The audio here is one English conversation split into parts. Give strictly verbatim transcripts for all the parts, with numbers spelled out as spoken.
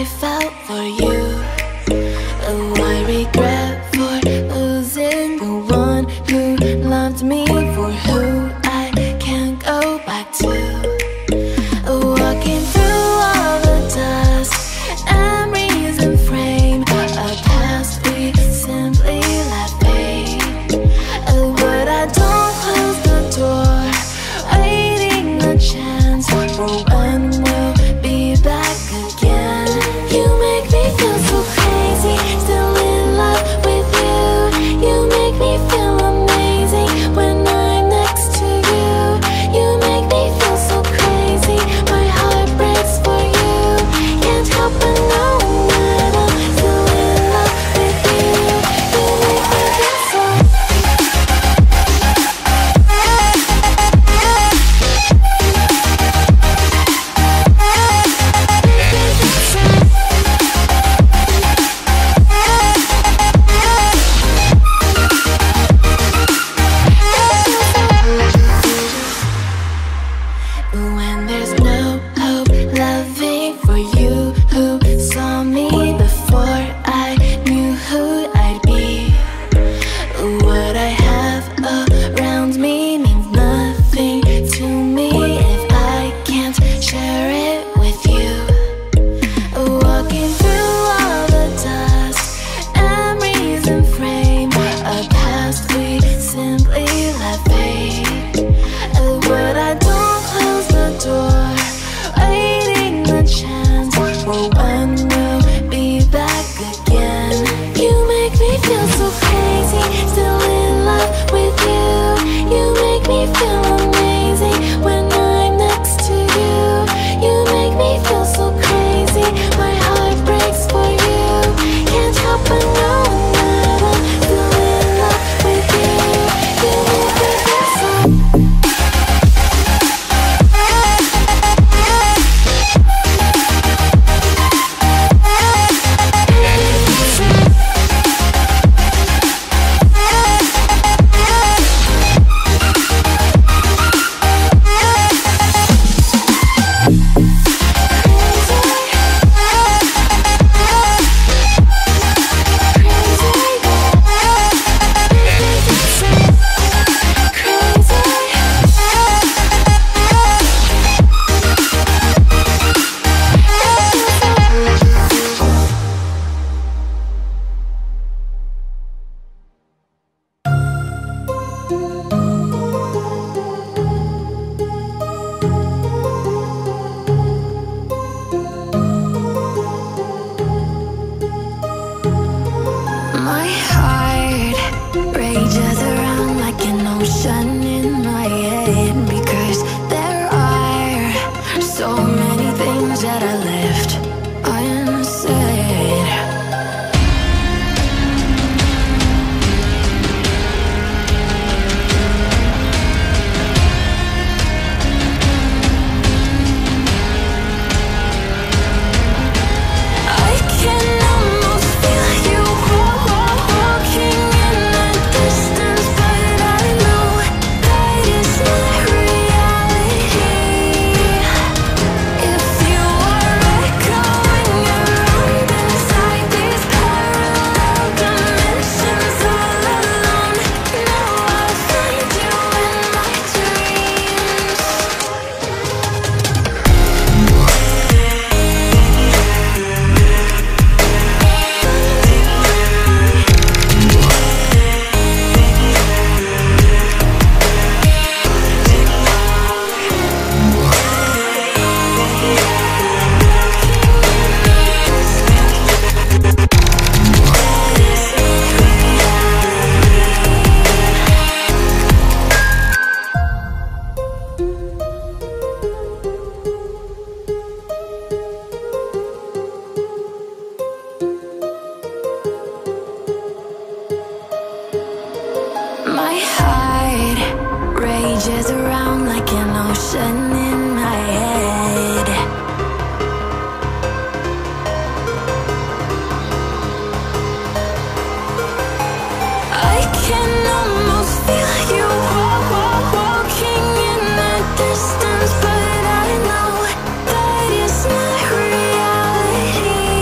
I felt for you. Oh, I regret for losing the one who loved me, for who I can't go back to. Oh, walking through all the dust, memories and frame, our past we simply left pain. Oh, but I don't close the door, waiting a chance for when we'll be back again. You make me feel so crazy, still in love with you. You make me feel amazing when I'm next to you. You make me feel so crazy, my heart breaks for you. Can't help but know that I'm still in love with you. You make me feel so. When there's no hope, loving for you who saw me before I knew who I'd be. What I have around me means nothing to me if I can't share it with you. Walking through all the dust, memories and frame, our past we simply let fade. What I don't door, waiting a chance for when we'll be back again. You make me feel so crazy, still in love with you. You make me feel amazing when I'm next to you. You make me feel so crazy, my heart breaks for you. Can't help but know that I'm still in love with you. You make me feel so. Rages around like an ocean in my head. I can almost feel you walking in the distance, but I know that it's not reality.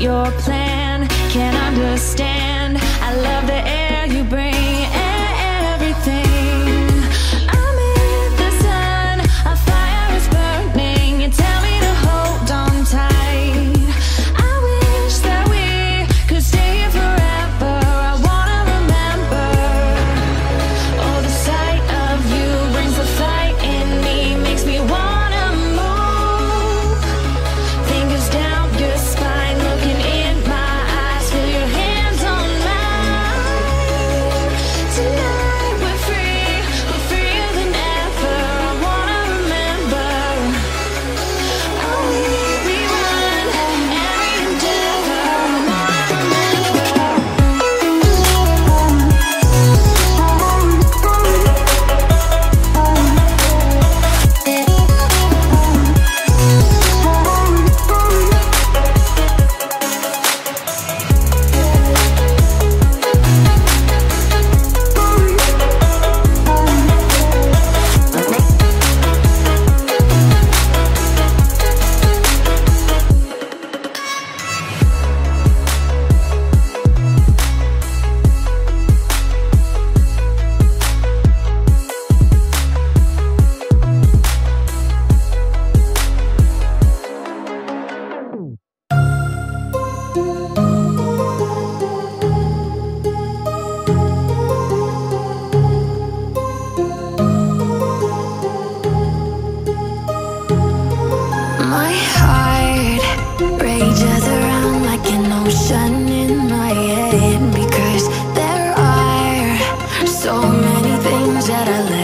Your plan, can't understand. I love the air you bring, everything. I'm in the sun, a fire is burning. You tell me to hold on tight. I wish that we could stay here forever. I wanna remember. Oh, the sight of you brings the fight in me, makes me wanna move. Fingers down your spine, that I love.